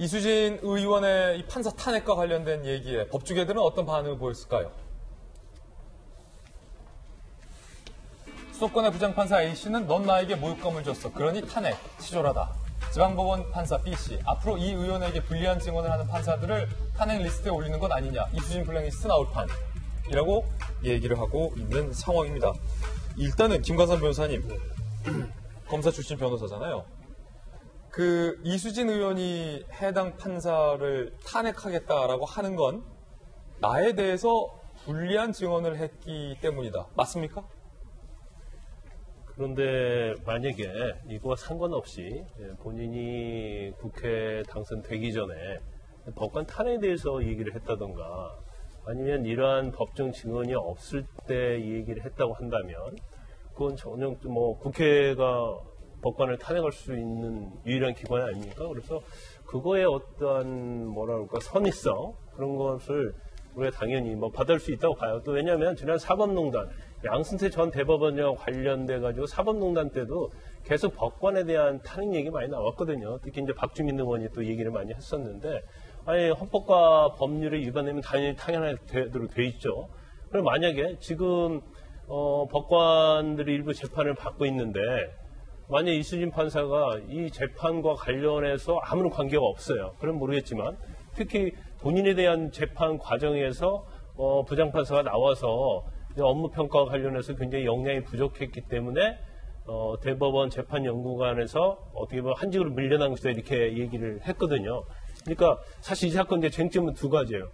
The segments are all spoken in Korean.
이수진 의원의 이 판사 탄핵과 관련된 얘기에 법조계들은 어떤 반응을 보였을까요? 수도권의 부장판사 A씨는 넌 나에게 모욕감을 줬어. 그러니 탄핵, 치졸하다. 지방법원 판사 B씨, 앞으로 이 의원에게 불리한 증언을 하는 판사들을 탄핵 리스트에 올리는 건 아니냐. 이수진 블랙리스트 나올판. 이라고 얘기를 하고 있는 상황입니다. 일단은 김관선 변호사님, 검사 출신 변호사잖아요. 그 이수진 의원이 해당 판사를 탄핵하겠다라고 하는 건 나에 대해서 불리한 증언을 했기 때문이다. 맞습니까? 그런데 만약에 이거와 상관없이 본인이 국회 당선되기 전에 법관 탄핵에 대해서 얘기를 했다던가 아니면 이러한 법정 증언이 없을 때 얘기를 했다고 한다면 그건 전혀 뭐 국회가 법관을 탄핵할 수 있는 유일한 기관 아닙니까? 그래서 그거에 어떠한 뭐랄까 선의성 그런 것을 우리가 당연히 뭐 받을 수 있다고 봐요. 또 왜냐하면 지난 사법농단 양승태 전 대법원과 관련돼 가지고 사법농단 때도 계속 법관에 대한 탄핵 얘기 많이 나왔거든요. 특히 이제 박주민 의원이 또 얘기를 많이 했었는데 아예 헌법과 법률에 위반되면 당연히 탄핵이 되도록 돼 있죠. 그럼 만약에 지금 법관들이 일부 재판을 받고 있는데. 만약 이수진 판사가 이 재판과 관련해서 아무런 관계가 없어요. 그럼 모르겠지만 특히 본인에 대한 재판 과정에서 부장판사가 나와서 업무평가와 관련해서 굉장히 역량이 부족했기 때문에 대법원 재판연구관에서 어떻게 보면 한직으로 밀려난 것이다 이렇게 얘기를 했거든요. 그러니까 사실 이 사건 이제 쟁점은 두 가지예요.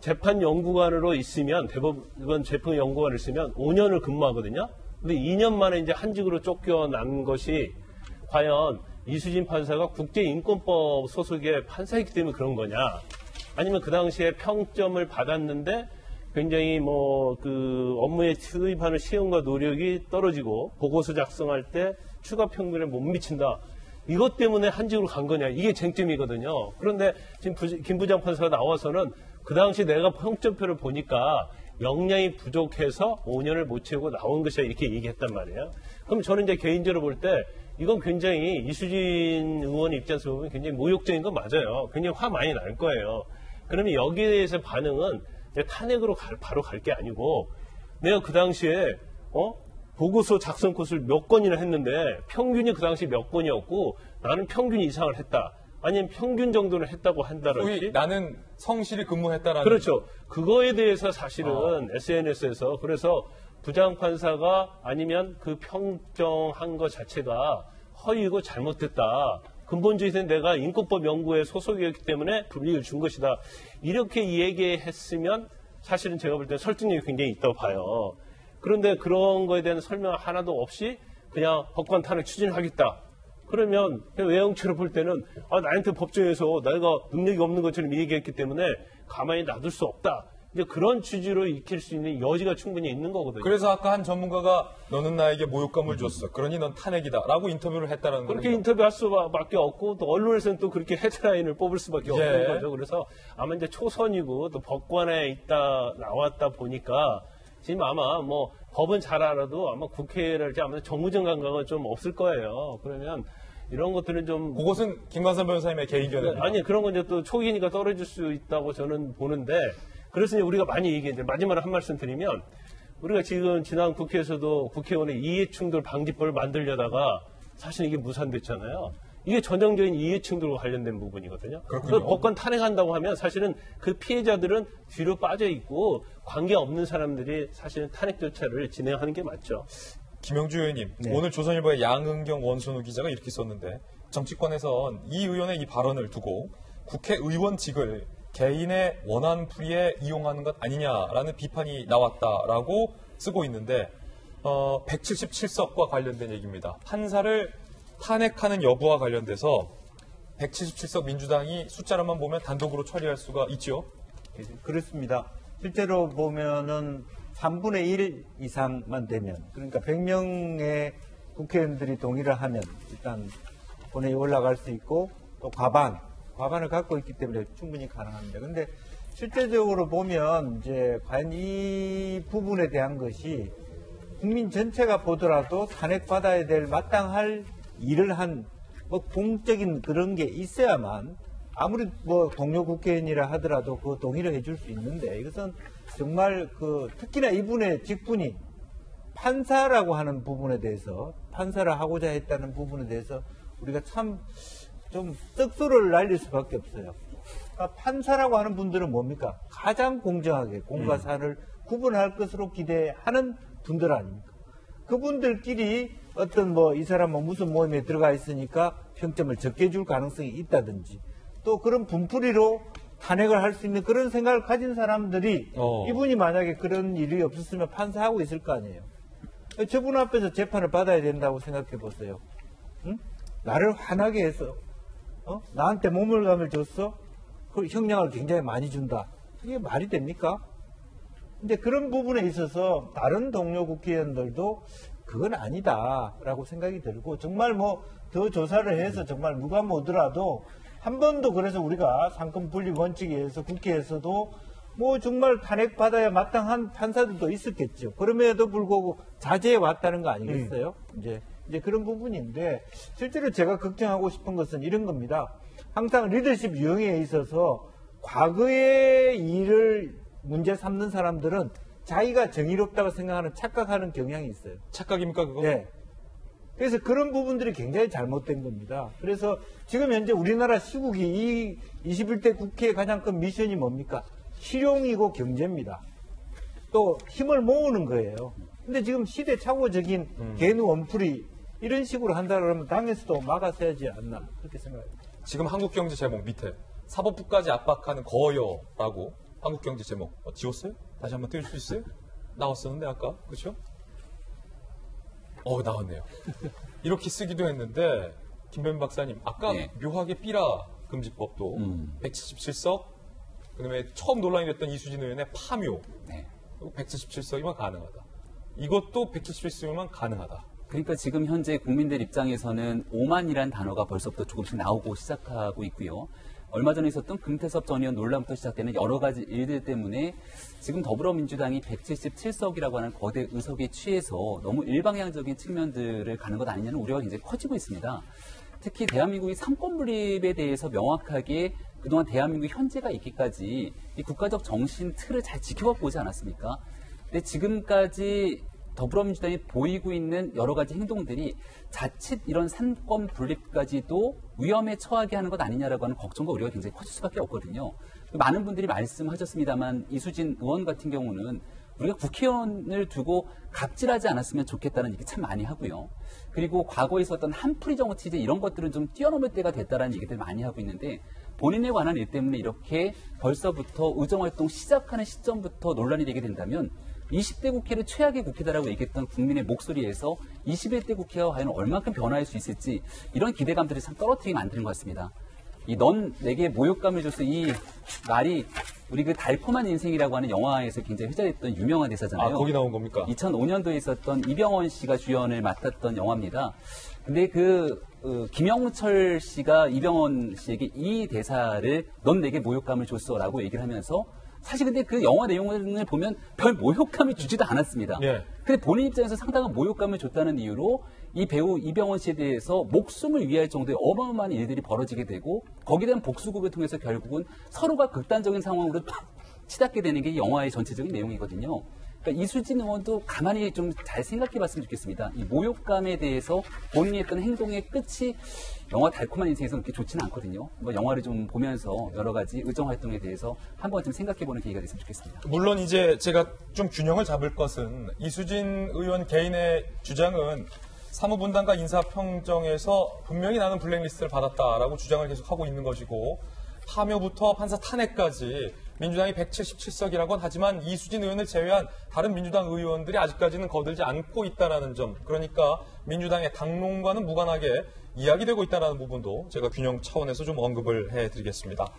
재판연구관으로 있으면 대법원 재판연구관을 있으면 5년을 근무하거든요. 근데 2년 만에 이제 한직으로 쫓겨난 것이 과연 이수진 판사가 국제인권법 소속의 판사이기 때문에 그런 거냐. 아니면 그 당시에 평점을 받았는데 굉장히 뭐 그 업무에 투입하는 시험과 노력이 떨어지고 보고서 작성할 때 추가 평균에 못 미친다. 이것 때문에 한직으로 간 거냐. 이게 쟁점이거든요. 그런데 지금 김 부장판사가 나와서는 그 당시 내가 평점표를 보니까 역량이 부족해서 5년을 못 채우고 나온 것이다 이렇게 얘기했단 말이에요. 그럼 저는 이제 개인적으로 볼 때 이건 굉장히 이수진 의원 입장에서 보면 굉장히 모욕적인 건 맞아요. 굉장히 화 많이 날 거예요. 그러면 여기에 대해서 반응은 탄핵으로 바로 갈 게 아니고 내가 그 당시에 보고서 작성 코스를 몇 건이나 했는데 평균이 그 당시 몇 건이었고 나는 평균 이상을 했다. 아니면 평균 정도는 했다고 한다든지 나는 성실히 근무했다라는 그렇죠. 그거에 대해서 사실은 SNS에서 그래서 부장판사가 아니면 그 평정한 것 자체가 허위고 잘못됐다. 근본주의는 내가 인권법 연구에 소속이었기 때문에 불이익을 준 것이다. 이렇게 얘기했으면 사실은 제가 볼 때 설득력이 굉장히 있다고 봐요. 그런데 그런 거에 대한 설명 하나도 없이 그냥 법관 탄핵 추진하겠다. 그러면 외형체로 볼 때는 나한테 법정에서 내가 능력이 없는 것처럼 얘기했기 때문에 가만히 놔둘 수 없다. 이제 그런 취지로 익힐 수 있는 여지가 충분히 있는 거거든요. 그래서 아까 한 전문가가 너는 나에게 모욕감을 줬어. 그러니 넌 탄핵이다라고 인터뷰를 했다는 거예요. 그렇게 겁니다. 인터뷰할 수밖에 없고 또 언론에서는 또 그렇게 헤드라인을 뽑을 수밖에 없는 거죠. 그래서 아마 이제 초선이고 또 법관에 있다 나왔다 보니까 지금 아마 뭐 법은 잘 알아도 아마 국회랄지 아마 정무적 감각은 좀 없을 거예요. 그러면 이런 것들은 좀 그것은 김관선 변호사님의 개인견은 아니 그런 건 이제 또 초기니까 떨어질 수 있다고 저는 보는데 그래서 이제 우리가 많이 얘기해 이제 마지막으로 한 말씀 드리면 우리가 지금 지난 국회에서도 국회의원의 이해충돌 방지법을 만들려다가 사실 이게 무산됐잖아요. 이게 전형적인 이해충돌과 관련된 부분이거든요. 그래서 법관 탄핵한다고 하면 사실은 그 피해자들은 뒤로 빠져 있고 관계없는 사람들이 사실은 탄핵 절차를 진행하는 게 맞죠. 김영주 의원님, 네. 오늘 조선일보의 양은경 원순우 기자가 이렇게 썼는데 정치권에선 이 의원의 이 발언을 두고 국회의원직을 개인의 원한풀이에 이용하는 것 아니냐라는 비판이 나왔다라고 쓰고 있는데 177석과 관련된 얘기입니다. 판사를 탄핵하는 여부와 관련돼서 177석 민주당이 숫자로만 보면 단독으로 처리할 수가 있죠? 그렇습니다. 실제로 보면은 3분의 1 이상만 되면, 그러니까 100명의 국회의원들이 동의를 하면 일단 본회의 올라갈 수 있고 또 과반을 갖고 있기 때문에 충분히 가능합니다. 그런데 실제적으로 보면 이제 과연 이 부분에 대한 것이 국민 전체가 보더라도 탄핵받아야 될 마땅할 일을 한 뭐 공적인 그런 게 있어야만 아무리 뭐 동료 국회의원이라 하더라도 그 동의를 해줄 수 있는데, 이것은 정말 그 특히나 이분의 직분이 판사라고 하는 부분에 대해서, 판사를 하고자 했다는 부분에 대해서 우리가 참 좀 떡소를 날릴 수밖에 없어요. 그러니까 판사라고 하는 분들은 뭡니까? 가장 공정하게 공과 사를 구분할 것으로 기대하는 분들 아닙니까? 그분들끼리 어떤 뭐 이 사람은 무슨 모임에 들어가 있으니까 평점을 적게 줄 가능성이 있다든지, 또 그런 분풀이로 탄핵을 할 수 있는 그런 생각을 가진 사람들이 이분이 만약에 그런 일이 없었으면 판사하고 있을 거 아니에요. 저분 앞에서 재판을 받아야 된다고 생각해 보세요. 응? 나를 화나게 해서 나한테 모멸감을 줬어? 그 형량을 굉장히 많이 준다. 그게 말이 됩니까? 근데 그런 부분에 있어서 다른 동료 국회의원들도 그건 아니다라고 생각이 들고, 정말 뭐 더 조사를 해서 정말 누가 뭐더라도 한 번도, 그래서 우리가 상권 분립 원칙에 의해서 국회에서도 뭐 정말 탄핵받아야 마땅한 판사들도 있었겠죠. 그럼에도 불구하고 자제해 왔다는 거 아니겠어요? 이제 그런 부분인데, 실제로 제가 걱정하고 싶은 것은 이런 겁니다. 항상 리더십 유형에 있어서 과거의 일을 문제 삼는 사람들은 자기가 정의롭다고 생각하는, 착각하는 경향이 있어요. 착각입니까, 그거? 네. 그래서 그런 부분들이 굉장히 잘못된 겁니다. 그래서 지금 현재 우리나라 시국이, 이 21대 국회의 가장 큰 미션이 뭡니까? 실용이고 경제입니다. 또 힘을 모으는 거예요. 근데 지금 시대착오적인 개누 원풀이 이런 식으로 한다 그러면 당에서도 막아서야지 않나, 그렇게 생각합니다. 지금 한국경제 제목 밑에 사법부까지 압박하는 거여라고 한국경제 제목 지웠어요? 다시 한번 띄울 수 있어요? 나왔었는데 아까, 그렇죠? 나왔네요. 이렇게 쓰기도 했는데, 김병민 박사님, 아까 네. 묘하게 삐라 금지법도 177석, 그다음에 처음 논란이 됐던 이수진 의원의 파묘, 네. 177석이면 가능하다. 이것도 177석이면 가능하다. 그러니까 지금 현재 국민들 입장에서는 오만이란 단어가 벌써부터 조금씩 나오고 시작하고 있고요. 얼마 전에 있었던 금태섭 전 의원 논란부터 시작되는 여러 가지 일들 때문에 지금 더불어민주당이 177석이라고 하는 거대 의석에 취해서 너무 일방향적인 측면들을 가는 것 아니냐는 우려가 굉장히 커지고 있습니다. 특히 대한민국의 삼권분립에 대해서 명확하게 그동안 대한민국 현재가 있기까지 이 국가적 정신 틀을 잘 지켜갖고 오지 않았습니까? 근데 지금까지 더불어민주당이 보이고 있는 여러 가지 행동들이 자칫 이런 삼권 분립까지도 위험에 처하게 하는 것 아니냐라고 하는 걱정과 우려가 굉장히 커질 수밖에 없거든요. 많은 분들이 말씀하셨습니다만, 이수진 의원 같은 경우는 우리가 국회의원을 두고 갑질하지 않았으면 좋겠다는 얘기 참 많이 하고요. 그리고 과거에 있었던 한풀이 정치 이제 이런 것들은 좀 뛰어넘을 때가 됐다라는 얘기들 많이 하고 있는데, 본인에 관한 일 때문에 이렇게 벌써부터 의정활동 시작하는 시점부터 논란이 되게 된다면 20대 국회를 최악의 국회다라고 얘기했던 국민의 목소리에서 21대 국회와 과연 얼만큼 변화할 수 있을지, 이런 기대감들이 참 떨어뜨리게 만드는 것 같습니다. 이 넌 내게 모욕감을 줬어, 이 말이 우리 그 달콤한 인생이라고 하는 영화에서 굉장히 회자됐던 유명한 대사잖아요. 아, 거기 나온 겁니까? 2005년도에 있었던 이병헌 씨가 주연을 맡았던 영화입니다. 근데 김영철 씨가 이병헌 씨에게 이 대사를 넌 내게 모욕감을 줬어 라고 얘기를 하면서, 사실 근데 그 영화 내용을 보면 별 모욕감을 주지도 않았습니다. 예. 근데 본인 입장에서 상당한 모욕감을 줬다는 이유로 이 배우 이병헌 씨에 대해서 목숨을 위할 정도의 어마어마한 일들이 벌어지게 되고, 거기에 대한 복수극을 통해서 결국은 서로가 극단적인 상황으로 치닫게 되는 게 영화의 전체적인 내용이거든요. 그러니까 이수진 의원도 가만히 좀 잘 생각해 봤으면 좋겠습니다. 이 모욕감에 대해서 본인이 했던 행동의 끝이 영화 달콤한 인생에서 그렇게 좋지는 않거든요. 뭐 영화를 좀 보면서 여러 가지 의정 활동에 대해서 한 번쯤 생각해 보는 계기가 됐으면 좋겠습니다. 물론 이제 제가 좀 균형을 잡을 것은, 이수진 의원 개인의 주장은 사무분담과 인사평정에서 분명히 나는 블랙리스트를 받았다라고 주장을 계속하고 있는 것이고, 파묘부터 판사 탄핵까지 민주당이 177석이라는 건, 하지만 이수진 의원을 제외한 다른 민주당 의원들이 아직까지는 거들지 않고 있다는 점, 그러니까 민주당의 당론과는 무관하게 이야기되고 있다는 부분도 제가 균형 차원에서 좀 언급을 해드리겠습니다.